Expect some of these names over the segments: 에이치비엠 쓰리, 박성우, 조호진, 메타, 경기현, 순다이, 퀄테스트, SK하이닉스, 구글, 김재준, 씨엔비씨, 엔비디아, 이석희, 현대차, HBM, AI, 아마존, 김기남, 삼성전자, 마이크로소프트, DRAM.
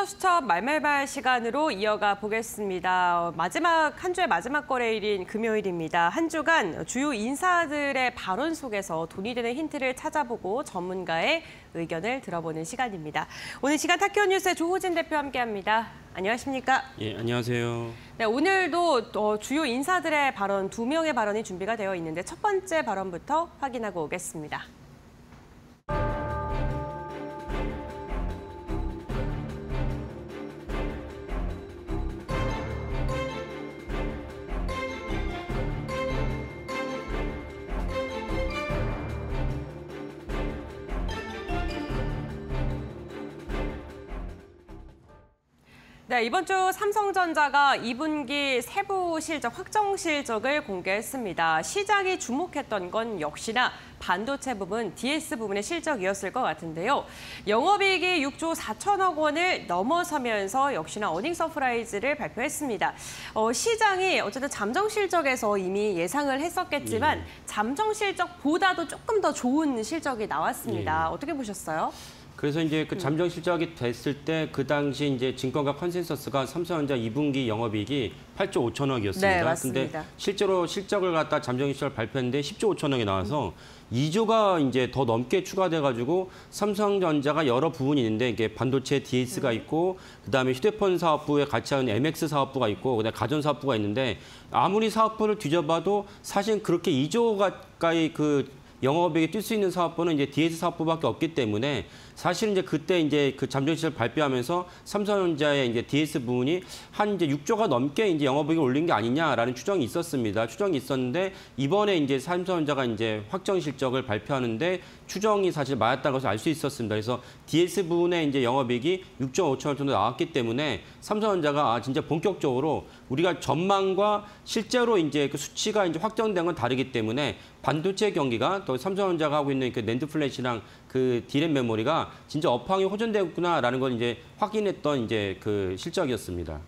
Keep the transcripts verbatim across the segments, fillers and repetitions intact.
투자 수첩 말매발 시간으로 이어가 보겠습니다. 마지막 한 주의 마지막 거래일인 금요일입니다. 한 주간 주요 인사들의 발언 속에서 돈이 되는 힌트를 찾아보고 전문가의 의견을 들어보는 시간입니다. 오늘 시간 타키오 뉴스의 조호진 대표 함께합니다. 안녕하십니까? 예, 안녕하세요. 네, 오늘도 주요 인사들의 발언 두 명의 발언이 준비가 되어 있는데 첫 번째 발언부터 확인하고 오겠습니다. 네, 이번 주 삼성전자가 이 분기 세부 실적 확정 실적을 공개했습니다. 시장이 주목했던 건 역시나 반도체 부분, 디에스 부분의 실적이었을 것 같은데요. 영업이익이 육조 사천억 원을 넘어서면서 역시나 어닝 서프라이즈를 발표했습니다. 어, 시장이 어쨌든 잠정 실적에서 이미 예상을 했었겠지만 예. 잠정 실적보다도 조금 더 좋은 실적이 나왔습니다. 예. 어떻게 보셨어요? 그래서 이제 그 잠정 실적이 됐을 때 그 당시 이제 증권가 컨센서스가 삼성전자 이 분기 영업이익이 팔조 오천억이었습니다. 네, 맞습니다. 근데 실제로 실적을 갖다 잠정 실적을 발표했는데 십조 오천억이 나와서 이조가 이제 더 넘게 추가돼 가지고 삼성전자가 여러 부분이 있는데 이게 반도체 디에스가 있고 그다음에 휴대폰 사업부에 같이 하는 엠엑스 사업부가 있고 그다음에 가전 사업부가 있는데 아무리 사업부를 뒤져봐도 사실 그렇게 이조 가까이 그 영업이익이 뛸 수 있는 사업부는 이제 디에스 사업부밖에 없기 때문에 사실은 이제 그때 이제 그 잠정 실적 발표하면서 삼성전자의 이제 디에스 부분이 한 이제 육조가 넘게 이제 영업이익을 올린 게 아니냐라는 추정이 있었습니다. 추정이 있었는데 이번에 이제 삼성전자가 이제 확정 실적을 발표하는데 추정이 사실 맞았다는 것을 알 수 있었습니다. 그래서 디에스 부분의 이제 영업이익이 육조 오천억 정도 나왔기 때문에 삼성전자가 아, 진짜 본격적으로 우리가 전망과 실제로 이제 그 수치가 이제 확정된 건 다르기 때문에 반도체 경기가 또 삼성전자가 하고 있는 그 낸드 플래시랑 그 디램 메모리가 진짜 업황이 호전되었구나라는 걸 이제 확인했던 이제 그 실적이었습니다.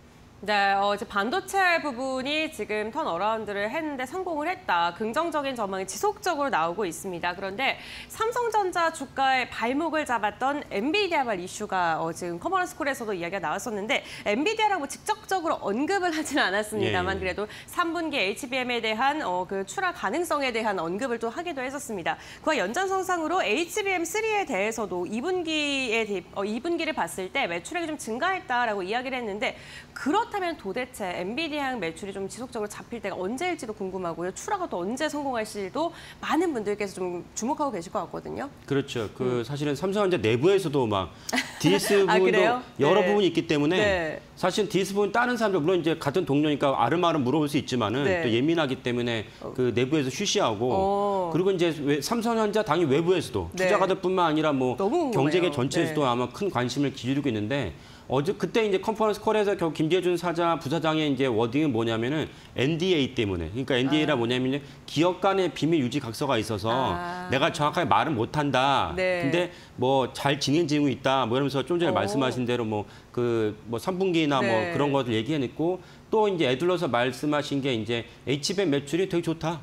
네, 어, 이제 반도체 부분이 지금 턴어라운드를 했는데 성공을 했다. 긍정적인 전망이 지속적으로 나오고 있습니다. 그런데 삼성전자 주가의 발목을 잡았던 엔비디아발 이슈가 어, 지금 커머런스콜에서도 이야기가 나왔었는데 엔비디아라고 직접적으로 언급을 하지는 않았습니다만 예. 그래도 삼 분기 에이치비엠에 대한 어, 그 출하 가능성에 대한 언급을 또 하기도 했었습니다. 그와 연장선상으로 에이치비엠 쓰리에 대해서도 이 분기에 어, 이 분기를 봤을 때 매출액이 좀 증가했다라고 이야기를 했는데 그렇 그렇다면 도대체 엔비디아 매출이 좀 지속적으로 잡힐 때가 언제일지도 궁금하고요. 출하가 또 언제 성공할지도 많은 분들께서 좀 주목하고 계실 것 같거든요. 그렇죠. 그 음. 사실은 삼성전자 내부에서도 막 디에스 부분도 아, 여러 네. 부분이 있기 때문에 네. 사실 디에스 부분 다른 사람들 물론 이제 같은 동료니까 아름아름 물어볼 수 있지만은 네. 또 예민하기 때문에 그 내부에서 쉬쉬하고 어. 그리고 이제 삼성전자 당연히 외부에서도 네. 투자가들뿐만 아니라 뭐 경제계 전체에서도 네. 아마 큰 관심을 기울이고 있는데. 어제 그때 이제 컨퍼런스 콜에서 결국 김재준 사장 부사장의 이제 워딩은 뭐냐면은 엔디에이 때문에 그러니까 엔디에이가 아. 뭐냐면 기업 간의 비밀 유지 각서가 있어서 아. 내가 정확하게 말은 못한다. 네. 근데 뭐 잘 진행되고 있다. 뭐 이러면서 좀 전에 오. 말씀하신 대로 뭐 그 뭐 삼 분기나 네. 뭐 그런 것들 얘기해냈고. 또 이제 애둘러서 말씀하신 게 이제 에이치비엠 매출이 되게 좋다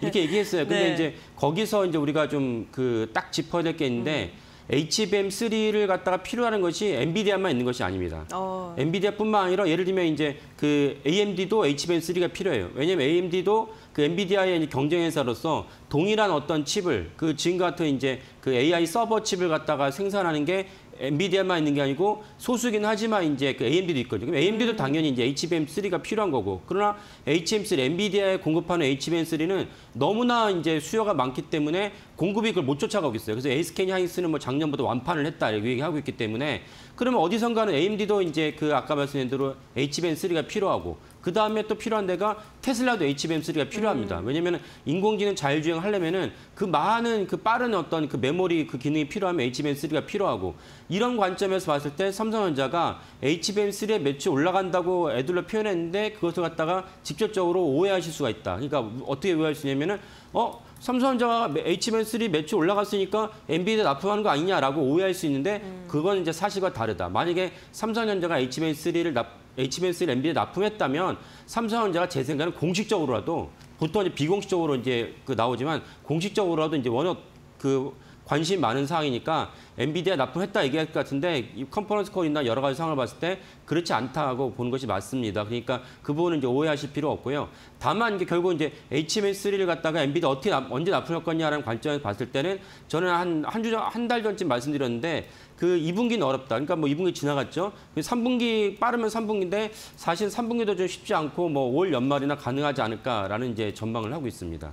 이렇게 얘기했어요. 근데 네. 이제 거기서 이제 우리가 좀 그 딱 짚어야 될 게 있는데. 음. 에이치비엠 쓰리를 갖다가 필요하는 것이 엔비디아만 있는 것이 아닙니다. 어. 엔비디아뿐만 아니라 예를 들면 이제 그 에이엠디도 에이치비엠 쓰리가 필요해요. 왜냐하면 에이엠디도 그 엔비디아의 경쟁회사로서 동일한 어떤 칩을 그 지금 같은 이제 그 에이아이 서버 칩을 갖다가 생산하는 게 엔비디아만 있는 게 아니고 소수긴 하지만 이제 그 에이엠디도 있거든요. 그럼 에이엠디도 음. 당연히 이제 에이치비엠 쓰리가 필요한 거고. 그러나 에이치비엠 쓰리, 엔비디아에 공급하는 에이치비엠 쓰리는 너무나 이제 수요가 많기 때문에 공급이 그걸 못 쫓아가고 있어요. 그래서 에스케이하이닉스는 뭐 작년부터 완판을 했다 이렇게 얘기하고 있기 때문에 그러면 어디선가는 에이엠디도 이제 그 아까 말씀드린 대로 에이치비엠 쓰리가 필요하고 그 다음에 또 필요한 데가 테슬라도 에이치비엠 쓰리가 필요합니다. 음. 왜냐하면 인공지능 자율주행 하려면은 그 많은 그 빠른 어떤 그 메모리 그 기능이 필요하면 에이치비엠 쓰리가 필요하고 이런 관점에서 봤을 때 삼성전자가 에이치비엠 쓰리의 매출 올라간다고 애들로 표현했는데 그것을 갖다가 직접적으로 오해하실 수가 있다. 그러니까 어떻게 오해할 수 있냐면은 어? 삼성전자가 에이치비엠 쓰리 매출 올라갔으니까 엔비디아 납품하는 거 아니냐라고 오해할 수 있는데 그건 이제 사실과 다르다. 만약에 삼성전자가 에이치비엠 쓰리를 납 에이치비엠 쓰리 엔비디아 납품했다면 삼성전자가 제 생각에는 공식적으로라도 보통 이제 비공식적으로 이제 그 나오지만 공식적으로라도 이제 원어 그 관심 많은 사항이니까 엔비디아 납품했다 얘기할 것 같은데 이 컨퍼런스 콜이나 여러 가지 상황을 봤을 때 그렇지 않다고 보는 것이 맞습니다. 그러니까 그 부분은 이제 오해하실 필요 없고요. 다만 이게 결국 이제 에이치엠에스 쓰리를 갖다가 엔비디아 어떻게 납, 언제 납품할 거냐라는 관점에서 봤을 때는 저는 한 한 주 한 달 전쯤 말씀드렸는데 그 이 분기는 어렵다. 그러니까 뭐 이 분기 지나갔죠. 삼 분기 빠르면 삼 분기인데 사실 삼 분기도 좀 쉽지 않고 뭐 올 연말이나 가능하지 않을까라는 이제 전망을 하고 있습니다.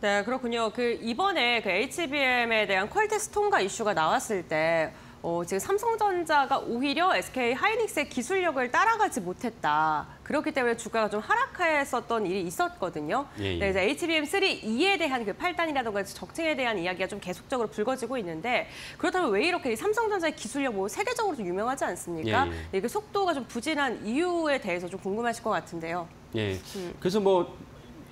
네, 그렇군요. 그 이번에 그 에이치비엠에 대한 퀄텍스 통과 이슈가 나왔을 때 어, 지금 삼성전자가 오히려 에스케이하이닉스의 기술력을 따라가지 못했다. 그렇기 때문에 주가가 좀 하락했었던 일이 있었거든요. 예, 예. 네, 이제 에이치비엠 쓰리 이에 대한 그 팔단이라든가 적층에 대한 이야기가 좀 계속적으로 불거지고 있는데 그렇다면 왜 이렇게 이 삼성전자의 기술력 뭐 세계적으로 좀 유명하지 않습니까? 예, 예. 이게 속도가 좀 부진한 이유에 대해서 좀 궁금하실 것 같은데요. 예. 음. 그래서 뭐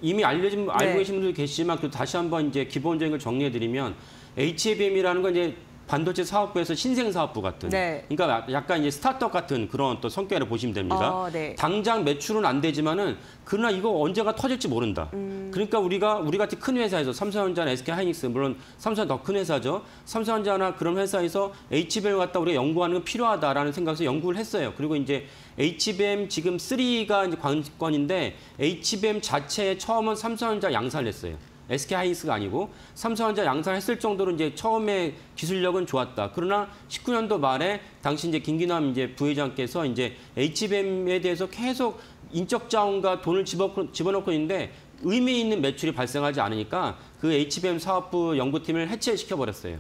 이미 알려진 알고 네. 계신 분들 계시지만 그 다시 한번 이제 기본적인 걸 정리해드리면 에이치비엠이라는 건 이제 반도체 사업부에서 신생 사업부 같은, 네. 그러니까 약간 이제 스타트업 같은 그런 또 성격으로 보시면 됩니다. 어, 네. 당장 매출은 안 되지만은 그러나 이거 언제가 터질지 모른다. 음. 그러니까 우리가 우리 같이 큰 회사에서 삼성전자나 에스케이하이닉스 물론 삼성전자 더 큰 회사죠. 삼성전자나 그런 회사에서 에이치비엠을 갖다 우리가 연구하는 건 필요하다라는 생각에서 연구를 했어요. 그리고 이제 에이치비엠 지금 삼가 이제 관건인데 에이치비엠 자체에 처음은 삼성전자 양산을 했어요. 에스케이하이닉스가 아니고 삼성전자 양산했을 정도로 이제 처음에 기술력은 좋았다. 그러나 십구 년도 말에 당시 이제 김기남 이제 부회장께서 이제 에이치비엠에 대해서 계속 인적 자원과 돈을 집어넣고, 집어넣고 있는데 의미 있는 매출이 발생하지 않으니까 그 에이치비엠 사업부 연구팀을 해체시켜 버렸어요.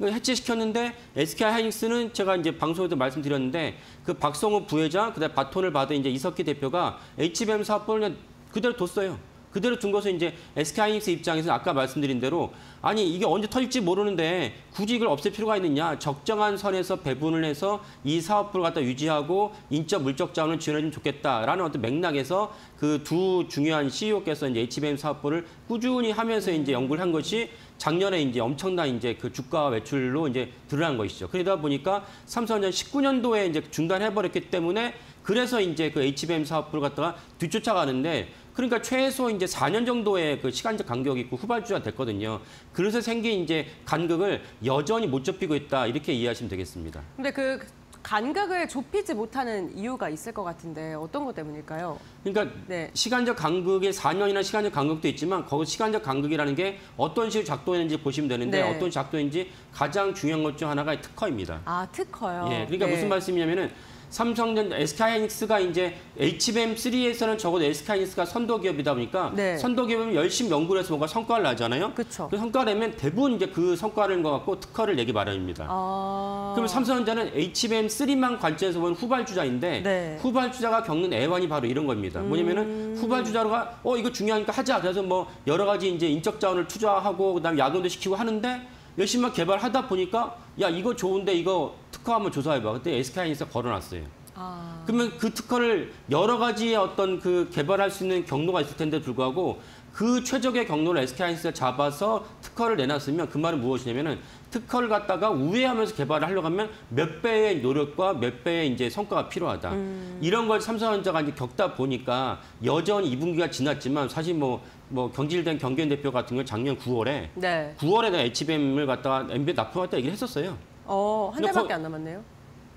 해체시켰는데 에스케이하이닉스는 제가 이제 방송에도 말씀드렸는데 그 박성우 부회장 그다음 바톤을 받은 이제 이석희 대표가 에이치비엠 사업부를 그냥 그대로 뒀어요. 그대로 둔 것은 이제 에스케이하이닉스 입장에서 아까 말씀드린 대로 아니 이게 언제 터질지 모르는데 굳이 이걸 없앨 필요가 있느냐. 적정한 선에서 배분을 해서 이 사업부를 갖다 유지하고 인적 물적 자원을 지원해주면 좋겠다라는 어떤 맥락에서 그 두 중요한 씨이오께서 이제 에이치비엠 사업부를 꾸준히 하면서 이제 연구를 한 것이 작년에 이제 엄청난 이제 그 주가 매출로 이제 드러난 것이죠. 그러다 보니까 삼성전자 십구 년도에 이제 중단해버렸기 때문에 그래서 이제 그 에이치비엠 사업부를 갖다가 뒤쫓아가는데 그러니까 최소 이제 사 년 정도의 그 시간적 간격이 있고 후발주가 됐거든요. 그래서 생긴 이제 간격을 여전히 못 좁히고 있다. 이렇게 이해하시면 되겠습니다. 근데 그 간격을 좁히지 못하는 이유가 있을 것 같은데 어떤 것 때문일까요? 그러니까 네. 시간적 간격이 사 년이나 시간적 간격도 있지만 거기 시간적 간격이라는 게 어떤 식으로 작동했는지 보시면 되는데 네. 어떤 작동인지 가장 중요한 것 중 하나가 특허입니다. 아, 특허요? 예, 그러니까 네. 무슨 말씀이냐면은 삼성전자, 에스케이하이닉스가 이제 에이치비엠 쓰리에서는 적어도 에스케이하이닉스가 선도 기업이다 보니까 네. 선도 기업이면 열심히 연구를 해서 뭔가 성과를 나잖아요. 그쵸. 그 성과를 내면 대부분 이제 그 성과를 갖고 특허를 내기 마련입니다. 아... 그럼 삼성전자는 에이치비엠 쓰리만 관점에서 보면 후발주자인데 네. 후발주자가 겪는 애환이 바로 이런 겁니다. 음... 뭐냐면은 후발주자가 어 이거 중요하니까 하자. 그래서 뭐 여러 가지 이제 인적 자원을 투자하고 그다음에 야근도 시키고 하는데 열심히 개발하다 보니까 야 이거 좋은데 이거 특허 한번 조사해봐. 그때 에스케이하이닉스가 걸어놨어요. 아... 그러면 그 특허를 여러 가지의 어떤 그 개발할 수 있는 경로가 있을 텐데 불구하고 그 최적의 경로를 에스케이하이닉스가 잡아서 특허를 내놨으면 그 말은 무엇이냐면은 특허를 갖다가 우회하면서 개발을 하려고 하면 몇 배의 노력과 몇 배의 이제 성과가 필요하다. 음... 이런 걸 삼성전자가 이제 겪다 보니까 여전히 이 분기가 지났지만 사실 뭐 뭐 경질된 경기현 대표 같은 경우 작년 구월에 네. 구월에 에이치비엠을 갖다가 엔비디아 납품했다 얘기를 했었어요. 어, 한 달밖에 거, 안 남았네요.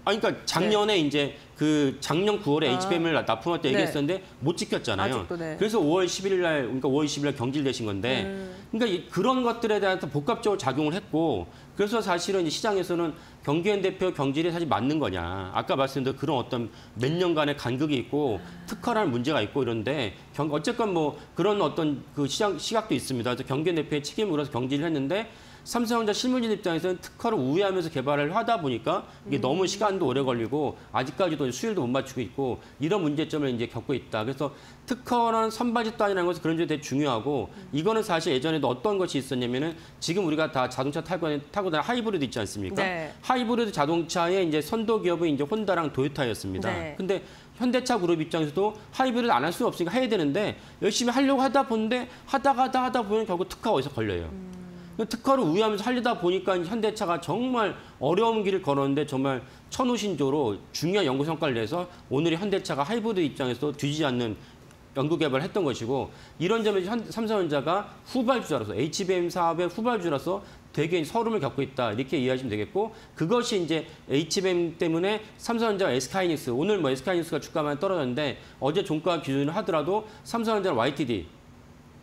아니, 그러니까 작년에 네. 이제 그 작년 구월에 아. 에이치비엠을 납품할 때 얘기했었는데 네. 못 지켰잖아요. 아직도, 네. 그래서 오월 십일일 날, 그러니까 오월 십일일 날 경질되신 건데, 음. 그러니까 그런 것들에 대한 복합적으로 작용을 했고, 그래서 사실은 시장에서는 경기현 대표 경질이 사실 맞는 거냐. 아까 말씀드린 그런 어떤 몇 년간의 간극이 있고, 특허라는 문제가 있고 이런데, 경, 어쨌건 뭐 그런 어떤 그 시장, 시각도 있습니다. 그래서 경기현 대표의 책임으로서 경질을 했는데, 삼성전자 실무진 입장에서는 특허를 우회하면서 개발을 하다 보니까 이게 너무 시간도 오래 걸리고 아직까지도 수율도 못 맞추고 있고 이런 문제점을 이제 겪고 있다. 그래서 특허는 선발짓도 아니라는 것은 그런 점이 되게 중요하고 이거는 사실 예전에도 어떤 것이 있었냐면은 지금 우리가 다 자동차 타고 타고 다니는 하이브리드 있지 않습니까? 네. 하이브리드 자동차의 이제 선도 기업은 이제 혼다랑 도요타였습니다. 네. 근데 현대차 그룹 입장에서도 하이브리드 안 할 수 없으니까 해야 되는데 열심히 하려고 하다 보는데 하다가 하다 하다 보면 결국 특허가 어디서 걸려요. 음. 특허를 우회하면서 살리다 보니까 현대차가 정말 어려운 길을 걸었는데 정말 천우신조로 중요한 연구 성과를 내서 오늘의 현대차가 하이브리드 입장에서 뒤지지 않는 연구 개발을 했던 것이고 이런 점에서 삼성전자가 후발주자로서 에이치비엠 사업의 후발주라서 되게 서름을 겪고 있다. 이렇게 이해하시면 되겠고, 그것이 이제 에이치 백 때문에 삼성전자, 에스케이하이닉스, 오늘 뭐 에스케이하이닉스가 주가만 떨어졌는데 어제 종가 기준을 하더라도 삼성전자 와이티디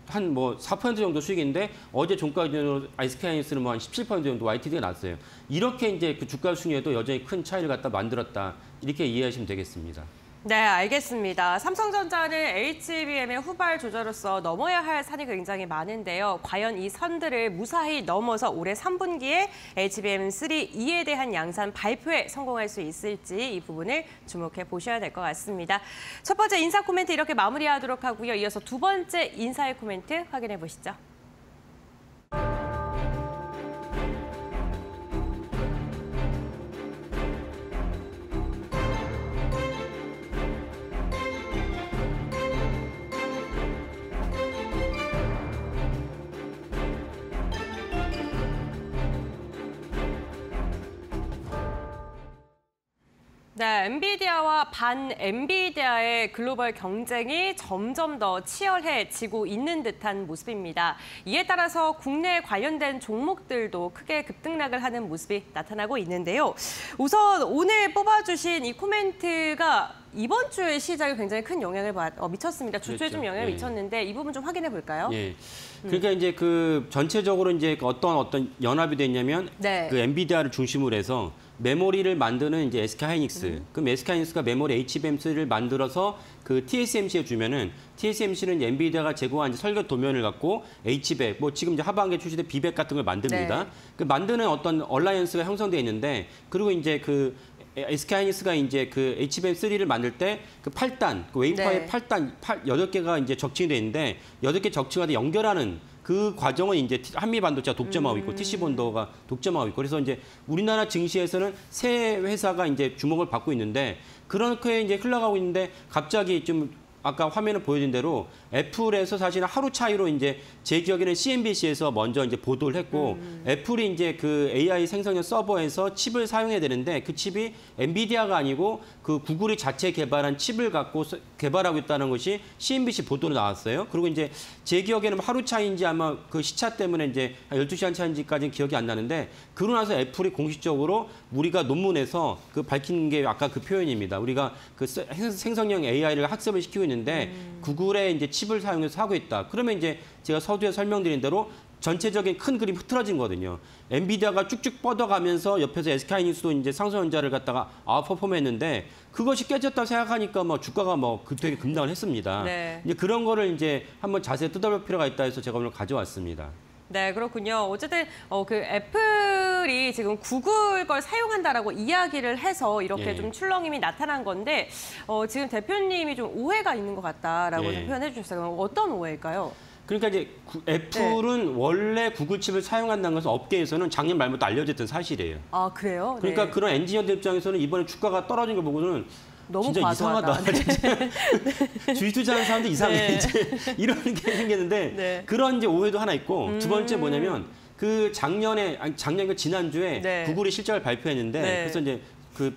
한 뭐 사 퍼센트 정도 수익인데 어제 종가 기준으로 에스케이하이닉스는 뭐 한 십칠 퍼센트 정도 와이티디가 났어요. 이렇게 이제 그 주가 순위에도 여전히 큰 차이를 갖다 만들었다. 이렇게 이해하시면 되겠습니다. 네, 알겠습니다. 삼성전자는 에이치비엠의 후발 조절로서 넘어야 할 산이 굉장히 많은데요. 과연 이 선들을 무사히 넘어서 올해 삼 분기에 에이치비엠 쓰리 이에 대한 양산 발표에 성공할 수 있을지 이 부분을 주목해 보셔야 될 것 같습니다. 첫 번째 인사 코멘트 이렇게 마무리하도록 하고요. 이어서 두 번째 인사의 코멘트 확인해 보시죠. 네, 엔비디아와 반 엔비디아의 글로벌 경쟁이 점점 더 치열해지고 있는 듯한 모습입니다. 이에 따라서 국내에 관련된 종목들도 크게 급등락을 하는 모습이 나타나고 있는데요. 우선 오늘 뽑아주신 이 코멘트가 이번 주의 시작에 굉장히 큰 영향을 미쳤습니다. 주초에 그렇죠. 좀 영향을 예. 미쳤는데 이 부분 좀 확인해 볼까요? 예. 그러니까 음. 이제 그 전체적으로 이제 어떤 어떤 연합이 됐냐면 네. 그 엔비디아를 중심으로 해서 메모리를 만드는 이제 에스케이하이닉스. 음. 그럼 에스케이하이닉스가 메모리 에이치비엠 쓰리를 만들어서 그 티에스엠씨에 주면은 티에스엠씨는 엔비디아가 제공한 설계 도면을 갖고 에이치 백, 뭐 지금 이제 하반기에 출시된 비 백 같은 걸 만듭니다. 네. 그 만드는 어떤 얼라이언스가 형성돼 있는데, 그리고 이제 그 에스케이하이닉스가 이제 그 에이치비엠 쓰리를 만들 때 그 팔 단, 그 웨이파의 네. 팔 단, 여덟 개가 이제 적층이 돼 있는데 여덟 개 적층한테 연결하는 그 과정은 이제 한미 반도체가 독점하고 있고 음. 티씨본도가 독점하고 있고, 그래서 이제 우리나라 증시에서는 세 회사가 이제 주목을 받고 있는데, 그렇게 이제 흘러가고 있는데 갑자기 좀 아까 화면을 보여준 대로 애플에서 사실 하루 차이로 이제 제 기억에는 씨엔비씨에서 먼저 이제 보도를 했고 음. 애플이 이제 그 에이아이 생성형 서버에서 칩을 사용해야 되는데 그 칩이 엔비디아가 아니고 그 구글이 자체 개발한 칩을 갖고 개발하고 있다는 것이 씨엔비씨 보도로 나왔어요. 그리고 이제 제 기억에는 하루 차이인지 아마 그 시차 때문에 이제 열두 시간 차인지까지는 기억이 안 나는데, 그러고 나서 애플이 공식적으로 우리가 논문에서 그 밝힌 게 아까 그 표현입니다. 우리가 그 생성형 에이아이를 학습을 시키고 있는 인데 음. 구글의 이제 칩을 사용해서 하고 있다. 그러면 이제 제가 서두에 설명드린 대로 전체적인 큰 그림이 흐트러진 거거든요. 엔비디아가 쭉쭉 뻗어가면서 옆에서 에스케이하이닉스도 이제 삼성전자를 갖다가 아웃퍼폼했는데 그것이 깨졌다 생각하니까 뭐 주가가 뭐 되게 급락을 했습니다. 네. 이제 그런 거를 이제 한번 자세히 뜯어볼 필요가 있다 해서 제가 오늘 가져왔습니다. 네, 그렇군요. 어쨌든 어, 그 애플이 지금 구글 걸 사용한다라고 이야기를 해서 이렇게 예. 좀 출렁임이 나타난 건데 어, 지금 대표님이 좀 오해가 있는 것 같다라고 예. 표현해 주셨어요. 어떤 오해일까요? 그러니까 이제 애플은 네. 원래 구글 칩을 사용한다는 것은 업계에서는 작년 말부터 알려졌던 사실이에요. 아, 그래요? 그러니까 네. 그런 엔지니어들 입장에서는 이번에 주가가 떨어진 걸 보고는 너무 진짜 과도하다. 이상하다. 네. 진짜 주식 투자하는 사람도 이상해. 네. 이제 이런 게 생겼는데 네. 그런 이제 오해도 하나 있고 음... 두 번째 뭐냐면 그 작년에 아니 작년 그 지난주에 네. 구글이 실적을 발표했는데 네. 그래서 이제 그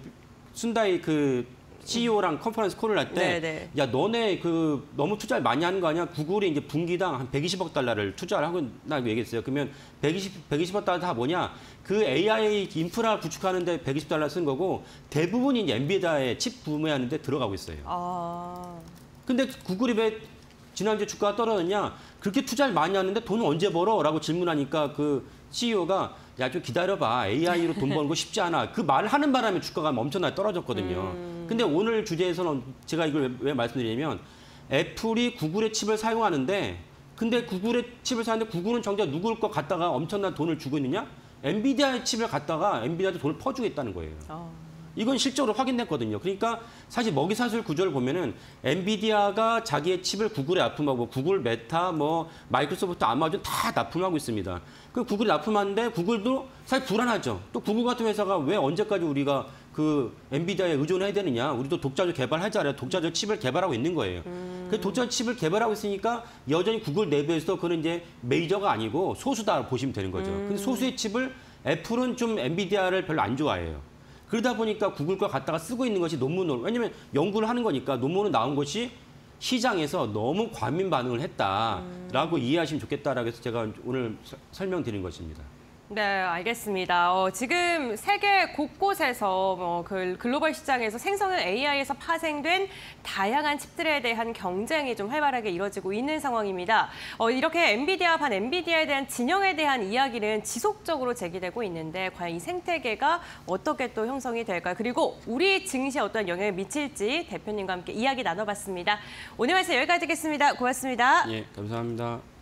순다이 그 씨이오랑 컨퍼런스 콜을 할 때 야 너네 그 너무 투자를 많이 하는 거 아니야? 구글이 이제 분기당 한 백이십억 달러를 투자를 하고 있다고 얘기했어요. 그러면 백이십억 달러 다 뭐냐? 그 에이아이 인프라 구축하는데 백이십 달러 쓴 거고 대부분이 이제 엔비디아의 칩 구매하는 데 들어가고 있어요. 아. 근데 구글이 왜 지난주 주가가 떨어졌냐? 그렇게 투자를 많이 하는데 돈을 언제 벌어? 라고 질문하니까 그 씨이오가 야, 좀 기다려봐. 에이아이로 돈 버는 거 쉽지 않아. 그 말을 하는 바람에 주가가 엄청나게 떨어졌거든요. 음... 근데 오늘 주제에서는 제가 이걸 왜, 왜 말씀드리냐면 애플이 구글의 칩을 사용하는데 근데 구글의 칩을 사는데 구글은 정작 누굴 거 갖다가 엄청난 돈을 주고 있느냐? 엔비디아의 칩을 갖다가 엔비디아한테 돈을 퍼주고 있다는 거예요. 어... 이건 실적으로 확인됐거든요. 그러니까 사실 먹이사슬 구조를 보면은 엔비디아가 자기의 칩을 구글에 납품하고 구글, 메타, 뭐 마이크로소프트, 아마존 다 납품하고 있습니다. 그 구글이 납품하는데 구글도 사실 불안하죠. 또 구글 같은 회사가 왜 언제까지 우리가 그 엔비디아에 의존해야 되느냐? 우리도 독자적 개발하자. 독자적 칩을 개발하고 있는 거예요. 음... 그 독자적 칩을 개발하고 있으니까 여전히 구글 내부에서도 그는 이제 메이저가 아니고 소수다 보시면 되는 거죠. 음... 근데 소수의 칩을 애플은 좀 엔비디아를 별로 안 좋아해요. 그러다 보니까 구글 걸 갖다가 쓰고 있는 것이 논문으로, 왜냐면 연구를 하는 거니까 논문으로 나온 것이 시장에서 너무 과민 반응을 했다라고 음. 이해하시면 좋겠다라고 해서 제가 오늘 설명드린 것입니다. 네, 알겠습니다. 어, 지금 세계 곳곳에서 어, 그 글로벌 시장에서 생성형 에이아이에서 파생된 다양한 칩들에 대한 경쟁이 좀 활발하게 이뤄지고 있는 상황입니다. 어, 이렇게 엔비디아 반 엔비디아에 대한 진영에 대한 이야기는 지속적으로 제기되고 있는데 과연 이 생태계가 어떻게 또 형성이 될까요? 그리고 우리 증시에 어떤 영향을 미칠지 대표님과 함께 이야기 나눠봤습니다. 오늘 말씀 여기까지 듣겠습니다. 고맙습니다. 예, 감사합니다.